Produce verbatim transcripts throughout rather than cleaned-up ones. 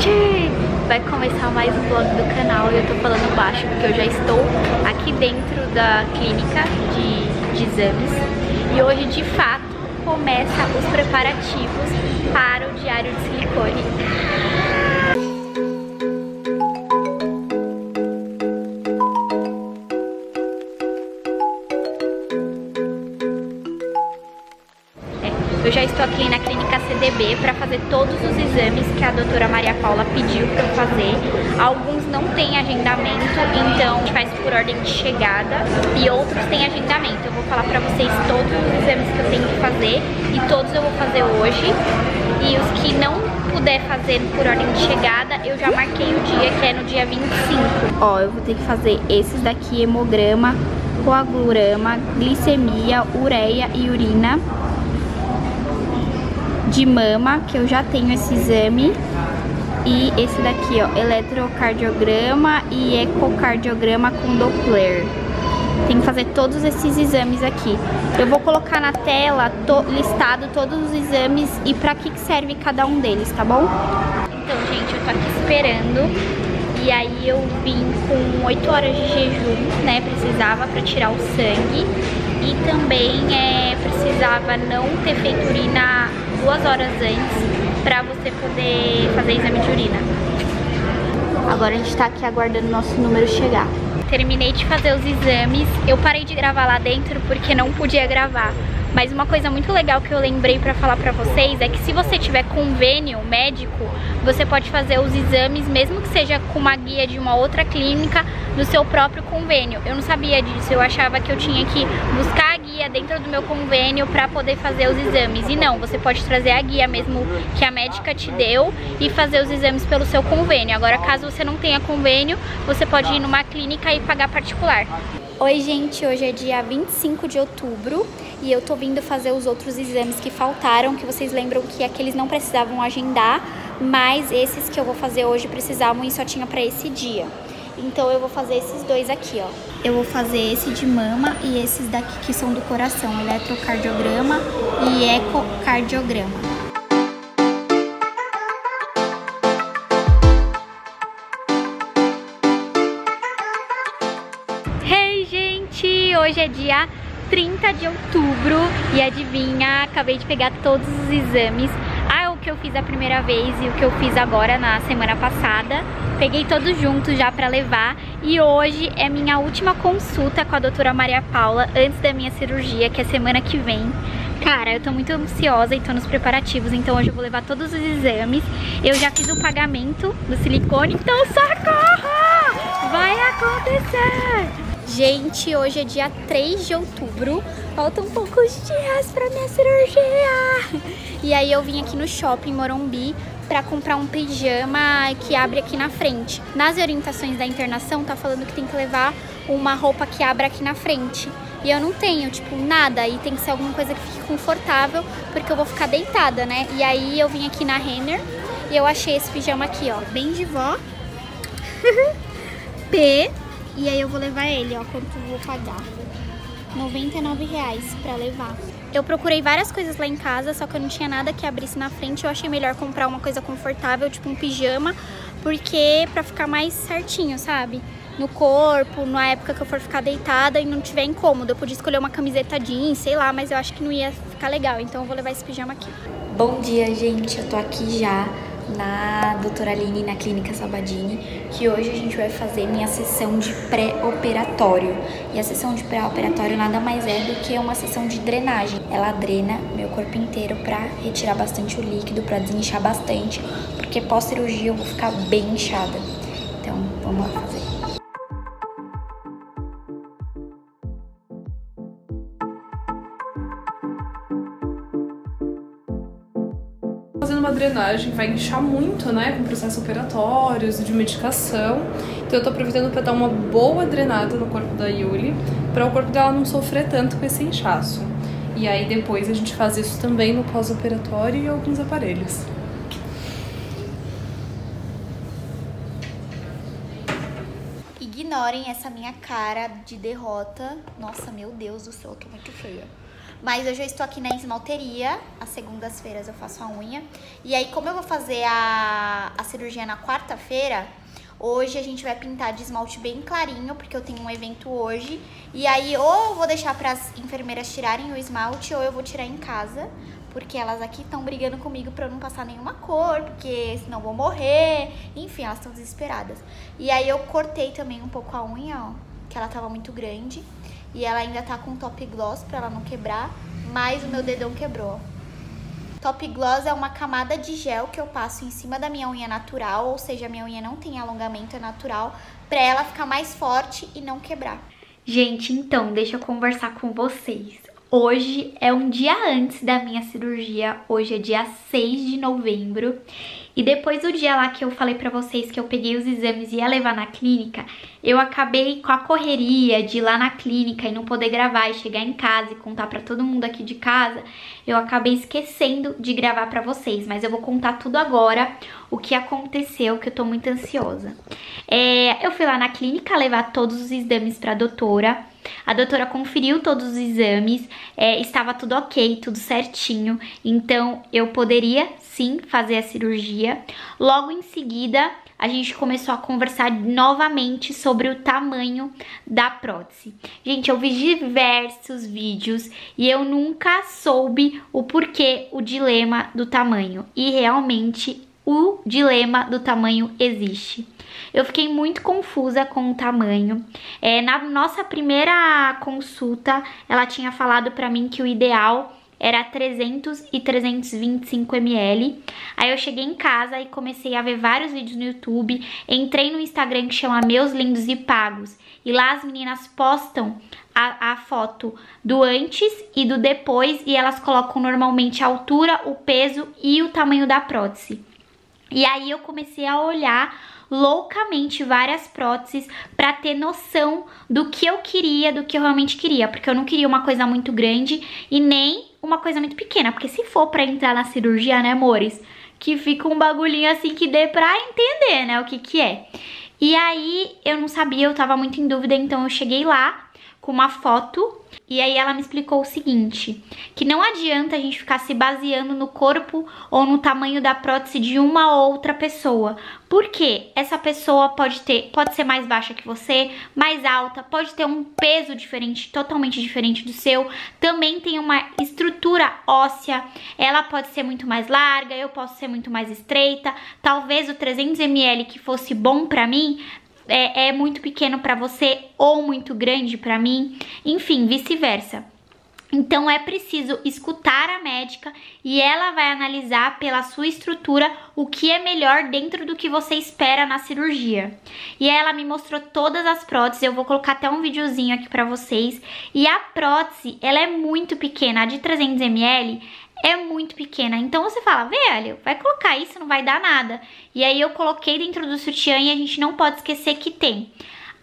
gente! Vai começar mais um vlog do canal e eu tô falando baixo porque eu já estou aqui dentro da clínica de, de exames e hoje de fato começa os preparativos para o diário de silicone. Eu já estou aqui na clínica C D B para fazer todos os exames que a doutora Maria Paula pediu para eu fazer. Alguns não têm agendamento, então a gente faz por ordem de chegada, e outros têm agendamento. Eu vou falar para vocês todos os exames que eu tenho que fazer, e todos eu vou fazer hoje. E os que não puder fazer por ordem de chegada, eu já marquei o dia, que é no dia vinte e cinco. Ó, eu vou ter que fazer esses daqui: hemograma, coagulograma, glicemia, ureia e urina. De mama, que eu já tenho esse exame, e esse daqui, ó, eletrocardiograma e ecocardiograma com Doppler. Tem que fazer todos esses exames aqui. Eu vou colocar na tela to, listado todos os exames e pra que serve cada um deles, tá bom? Então, gente, eu tô aqui esperando, e aí eu vim com oito horas de jejum, né, precisava pra tirar o sangue, e também é, precisava não ter feito urina duas horas antes pra você poder fazer exame de urina. Agora a gente tá aqui aguardando o nosso número chegar. Terminei de fazer os exames, eu parei de gravar lá dentro porque não podia gravar. Mas uma coisa muito legal que eu lembrei pra falar pra vocês é que se você tiver convênio médico, você pode fazer os exames, mesmo que seja com uma guia de uma outra clínica, no seu próprio convênio. Eu não sabia disso, eu achava que eu tinha que buscar a guia dentro do meu convênio pra poder fazer os exames. E não, você pode trazer a guia mesmo que a médica te deu e fazer os exames pelo seu convênio. Agora, caso você não tenha convênio, você pode ir numa clínica e pagar particular. Oi, gente, hoje é dia vinte e cinco de outubro e eu tô vindo fazer os outros exames que faltaram, que vocês lembram que aqueles não precisavam agendar, mas esses que eu vou fazer hoje precisavam e só tinha pra esse dia. Então eu vou fazer esses dois aqui, ó. Eu vou fazer esse de mama e esses daqui que são do coração, eletrocardiograma e ecocardiograma. Hoje é dia trinta de outubro e adivinha, acabei de pegar todos os exames. Ah, o que eu fiz a primeira vez e o que eu fiz agora na semana passada. Peguei todos juntos já pra levar e hoje é minha última consulta com a doutora Maria Paula antes da minha cirurgia, que é semana que vem. Cara, eu tô muito ansiosa e tô nos preparativos, então hoje eu vou levar todos os exames. Eu já fiz o pagamento do silicone, então socorro! Vai acontecer! Gente, hoje é dia três de outubro, faltam poucos dias pra minha cirurgia. E aí eu vim aqui no shopping Morumbi pra comprar um pijama que abre aqui na frente. Nas orientações da internação tá falando que tem que levar uma roupa que abra aqui na frente. E eu não tenho, tipo, nada, e tem que ser alguma coisa que fique confortável, porque eu vou ficar deitada, né? E aí eu vim aqui na Renner e eu achei esse pijama aqui, ó, bem de vó. P... E aí eu vou levar ele, ó, quanto eu vou pagar. noventa e nove reais pra levar. Eu procurei várias coisas lá em casa, só que eu não tinha nada que abrisse na frente. Eu achei melhor comprar uma coisa confortável, tipo um pijama, porque pra ficar mais certinho, sabe? No corpo, na época que eu for ficar deitada e não tiver incômodo. Eu podia escolher uma camiseta jeans, sei lá, mas eu acho que não ia ficar legal. Então eu vou levar esse pijama aqui. Bom dia, gente. Eu tô aqui já na doutora Aline, na clínica Sabadini, que hoje a gente vai fazer minha sessão de pré-operatório. E a sessão de pré-operatório nada mais é do que uma sessão de drenagem. Ela drena meu corpo inteiro pra retirar bastante o líquido, pra desinchar bastante, porque pós-cirurgia eu vou ficar bem inchada. Então, vamos lá fazer. Fazendo uma drenagem vai inchar muito, né, com processos operatórios e de medicação, então eu tô aproveitando pra dar uma boa drenada no corpo da Yuli, pra o corpo dela não sofrer tanto com esse inchaço. E aí depois a gente faz isso também no pós-operatório e alguns aparelhos. Ignorem essa minha cara de derrota. Nossa, meu Deus do céu, eu tô muito feia. Mas eu já estou aqui na esmalteria, às segundas-feiras eu faço a unha. E aí, como eu vou fazer a, a cirurgia na quarta-feira, hoje a gente vai pintar de esmalte bem clarinho, porque eu tenho um evento hoje. E aí, ou eu vou deixar para as enfermeiras tirarem o esmalte, ou eu vou tirar em casa, porque elas aqui estão brigando comigo pra eu não passar nenhuma cor, porque senão vou morrer. Enfim, elas estão desesperadas. E aí eu cortei também um pouco a unha, ó, que ela tava muito grande. E ela ainda tá com top gloss pra ela não quebrar, mas o meu dedão quebrou. Top gloss é uma camada de gel que eu passo em cima da minha unha natural, ou seja, a minha unha não tem alongamento, é natural, pra ela ficar mais forte e não quebrar. Gente, então, deixa eu conversar com vocês. Hoje é um dia antes da minha cirurgia, hoje é dia seis de novembro. E depois do dia lá que eu falei pra vocês que eu peguei os exames e ia levar na clínica, eu acabei com a correria de ir lá na clínica e não poder gravar e chegar em casa e contar pra todo mundo aqui de casa, eu acabei esquecendo de gravar pra vocês, mas eu vou contar tudo agora, o que aconteceu, que eu tô muito ansiosa. É, eu fui lá na clínica levar todos os exames pra doutora. A doutora conferiu todos os exames, é, estava tudo ok, tudo certinho, então eu poderia sim fazer a cirurgia. Logo em seguida, a gente começou a conversar novamente sobre o tamanho da prótese. Gente, eu vi diversos vídeos e eu nunca soube o porquê, o dilema do tamanho, e realmente o dilema do tamanho existe. Eu fiquei muito confusa com o tamanho. É, na nossa primeira consulta, ela tinha falado pra mim que o ideal era trezentos e trezentos e vinte e cinco mililitros. Aí eu cheguei em casa e comecei a ver vários vídeos no YouTube. Entrei no Instagram que chama Meus Lindos e Pagos. E lá as meninas postam a, a foto do antes e do depois. E elas colocam normalmente a altura, o peso e o tamanho da prótese. E aí eu comecei a olhar loucamente várias próteses pra ter noção do que eu queria, do que eu realmente queria, porque eu não queria uma coisa muito grande e nem uma coisa muito pequena, porque se for pra entrar na cirurgia, né, amores, que fica um bagulhinho assim que dê pra entender, né, o que que é. E aí eu não sabia, eu tava muito em dúvida, então eu cheguei lá com uma foto e aí ela me explicou o seguinte, que não adianta a gente ficar se baseando no corpo ou no tamanho da prótese de uma outra pessoa, porque essa pessoa pode ter, pode ser mais baixa que você, mais alta, pode ter um peso diferente, totalmente diferente do seu, também tem uma estrutura óssea, ela pode ser muito mais larga, eu posso ser muito mais estreita, talvez o trezentos mililitros que fosse bom pra mim, É, é muito pequeno pra você ou muito grande pra mim, enfim, vice-versa. Então é preciso escutar a médica e ela vai analisar pela sua estrutura o que é melhor dentro do que você espera na cirurgia. E ela me mostrou todas as próteses, eu vou colocar até um videozinho aqui pra vocês. E a prótese, ela é muito pequena, a de trezentos mililitros é muito pequena, então você fala, velho, vai colocar isso, não vai dar nada. E aí eu coloquei dentro do sutiã e a gente não pode esquecer que tem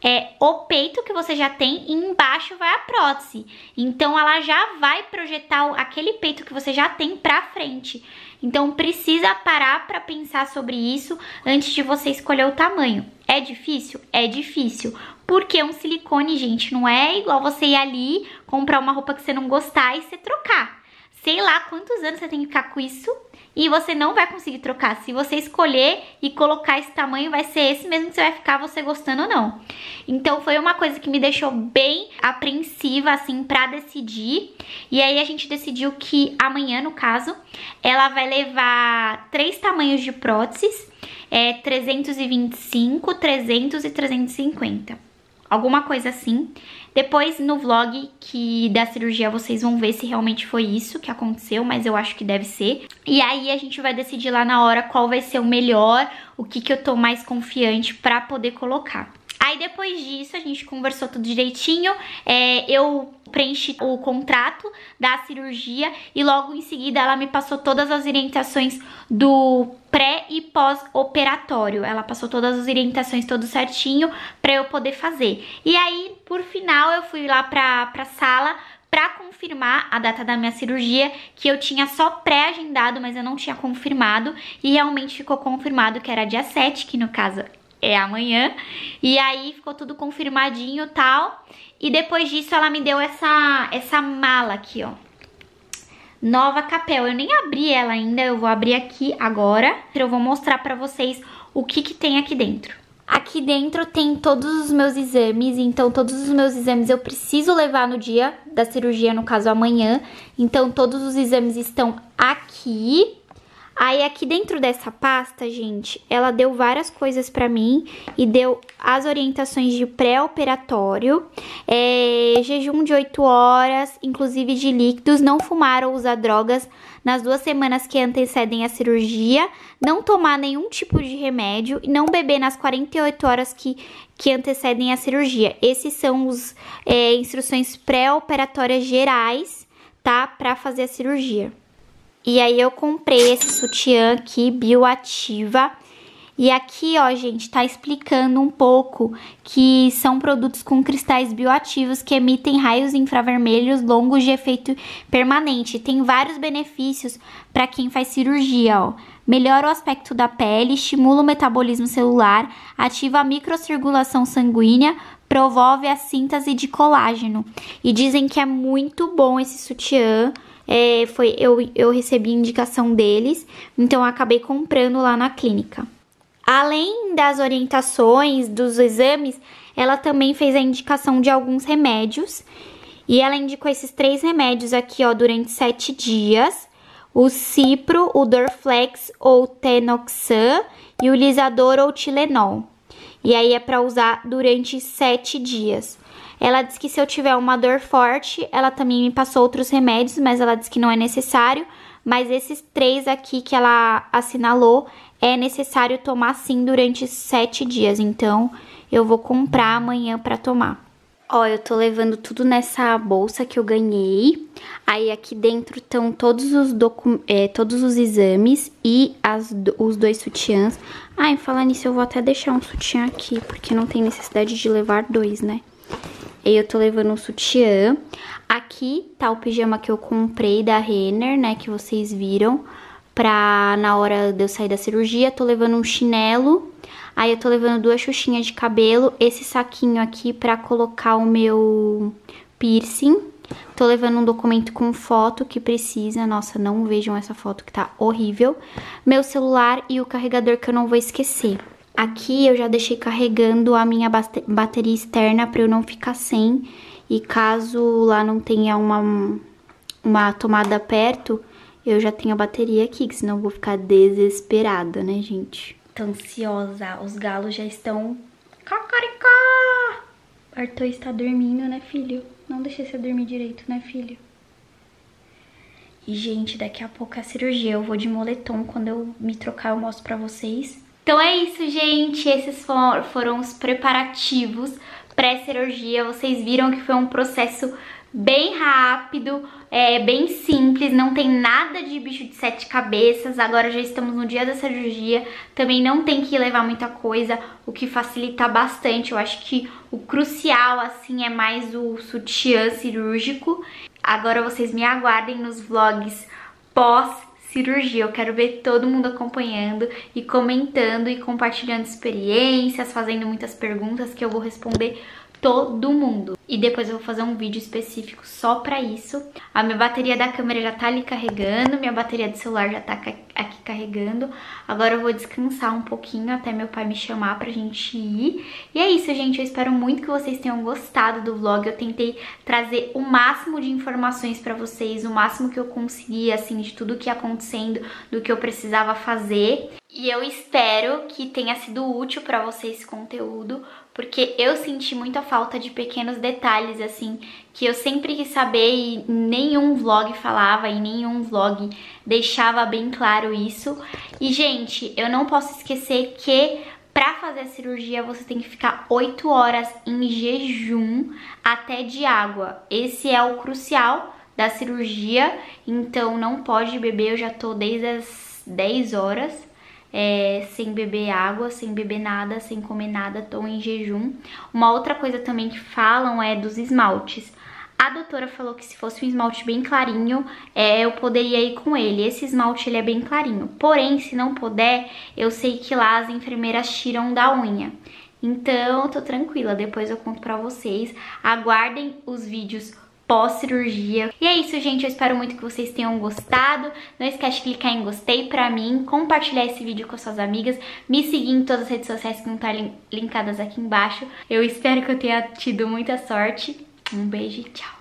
é, o peito que você já tem e embaixo vai a prótese. Então ela já vai projetar aquele peito que você já tem pra frente. Então precisa parar pra pensar sobre isso antes de você escolher o tamanho. É difícil? É difícil. Porque um silicone, gente, não é igual você ir ali, comprar uma roupa que você não gostar e você trocar. Sei lá quantos anos você tem que ficar com isso e você não vai conseguir trocar. Se você escolher e colocar esse tamanho, vai ser esse mesmo que você vai ficar, você gostando ou não. Então foi uma coisa que me deixou bem apreensiva, assim, pra decidir. E aí a gente decidiu que amanhã, no caso, ela vai levar três tamanhos de próteses, é, trezentos e vinte e cinco, trezentos e trezentos e cinquenta. Alguma coisa assim. Depois no vlog que da cirurgia vocês vão ver se realmente foi isso que aconteceu, mas eu acho que deve ser. E aí a gente vai decidir lá na hora qual vai ser o melhor, o que que eu tô mais confiante pra poder colocar. Aí depois disso a gente conversou tudo direitinho, é, eu preenchi o contrato da cirurgia e logo em seguida ela me passou todas as orientações do pré e pós-operatório. Ela passou todas as orientações, tudo certinho, pra eu poder fazer. E aí, por final, eu fui lá pra, pra sala pra confirmar a data da minha cirurgia, que eu tinha só pré-agendado, mas eu não tinha confirmado, e realmente ficou confirmado que era dia sete, que no caso é amanhã, e aí ficou tudo confirmadinho e tal, e depois disso ela me deu essa, essa mala aqui, ó. Nova Capel. Eu nem abri ela ainda, eu vou abrir aqui agora. Eu vou mostrar pra vocês o que que tem aqui dentro. Aqui dentro tem todos os meus exames, então todos os meus exames eu preciso levar no dia da cirurgia, no caso amanhã. Então todos os exames estão aqui. Aí aqui dentro dessa pasta, gente, ela deu várias coisas pra mim e deu as orientações de pré-operatório, é, jejum de oito horas, inclusive de líquidos, não fumar ou usar drogas nas duas semanas que antecedem a cirurgia, não tomar nenhum tipo de remédio e não beber nas quarenta e oito horas que, que antecedem a cirurgia. Esses são as é, instruções pré-operatórias gerais, tá? Pra fazer a cirurgia. E aí eu comprei esse sutiã aqui, bioativa. E aqui, ó, gente, tá explicando um pouco que são produtos com cristais bioativos que emitem raios infravermelhos longos de efeito permanente. Tem vários benefícios para quem faz cirurgia, ó. Melhora o aspecto da pele, estimula o metabolismo celular, ativa a microcirculação sanguínea, promove a síntese de colágeno. E dizem que é muito bom esse sutiã. É, foi, eu, eu recebi indicação deles, então eu acabei comprando lá na clínica. Além das orientações, dos exames, ela também fez a indicação de alguns remédios. E ela indicou esses três remédios aqui, ó, durante sete dias. O Cipro, o Dorflex ou Tenoxan e o Lisador ou Tilenol. E aí é pra usar durante sete dias. Ela disse que se eu tiver uma dor forte, ela também me passou outros remédios, mas ela disse que não é necessário. Mas esses três aqui que ela assinalou, é necessário tomar sim durante sete dias. Então, eu vou comprar amanhã pra tomar. Ó, eu tô levando tudo nessa bolsa que eu ganhei. Aí aqui dentro estão todos os, docu é, todos os exames e as do os dois sutiãs. Ai, falando nisso, eu vou até deixar um sutiã aqui, porque não tem necessidade de levar dois, né? E eu tô levando um sutiã. Aqui tá o pijama que eu comprei da Renner, né, que vocês viram, pra na hora de eu sair da cirurgia. Tô levando um chinelo. Aí eu tô levando duas xuxinhas de cabelo. Esse saquinho aqui pra colocar o meu piercing. Tô levando um documento com foto que precisa. Nossa, não vejam essa foto que tá horrível. Meu celular e o carregador que eu não vou esquecer. Aqui eu já deixei carregando a minha bateria externa pra eu não ficar sem. E caso lá não tenha uma, uma tomada perto, eu já tenho a bateria aqui, que senão eu vou ficar desesperada, né, gente? Tô ansiosa. Os galos já estão... Cacaricá! Arthur está dormindo, né, filho? Não deixei você dormir direito, né, filho? E, gente, daqui a pouco é a cirurgia. Eu vou de moletom. Quando eu me trocar, eu mostro pra vocês. Então é isso, gente, esses foram os preparativos pré-cirurgia. Vocês viram que foi um processo bem rápido, é, bem simples, não tem nada de bicho de sete cabeças. Agora já estamos no dia da cirurgia, também não tem que levar muita coisa, o que facilita bastante. Eu acho que o crucial, assim, é mais o sutiã cirúrgico. Agora vocês me aguardem nos vlogs pós-cirurgia. Cirurgia, eu quero ver todo mundo acompanhando e comentando e compartilhando experiências, fazendo muitas perguntas que eu vou responder todo mundo. E depois eu vou fazer um vídeo específico só pra isso. A minha bateria da câmera já tá ali carregando, minha bateria do celular já tá aqui carregando. Agora eu vou descansar um pouquinho até meu pai me chamar pra gente ir. E é isso, gente, eu espero muito que vocês tenham gostado do vlog. Eu tentei trazer o máximo de informações pra vocês, o máximo que eu consegui, assim, de tudo que ia acontecendo, do que eu precisava fazer. E eu espero que tenha sido útil pra vocês esse conteúdo, porque eu senti muita falta de pequenos detalhes, assim, que eu sempre quis saber e nenhum vlog falava e nenhum vlog deixava bem claro isso. E, gente, eu não posso esquecer que pra fazer a cirurgia você tem que ficar oito horas em jejum até de água. Esse é o crucial da cirurgia, então não pode beber. Eu já tô desde as dez horas. É, sem beber água, sem beber nada, sem comer nada, tô em jejum. Uma outra coisa também que falam é dos esmaltes. A doutora falou que se fosse um esmalte bem clarinho, é, eu poderia ir com ele. Esse esmalte, ele é bem clarinho. Porém, se não puder, eu sei que lá as enfermeiras tiram da unha. Então, tô tranquila, depois eu conto pra vocês. Aguardem os vídeos pós-cirurgia. E é isso, gente. Eu espero muito que vocês tenham gostado. Não esquece de clicar em gostei pra mim, compartilhar esse vídeo com suas amigas, me seguir em todas as redes sociais que não estão linkadas aqui embaixo. Eu espero que eu tenha tido muita sorte. Um beijo e tchau!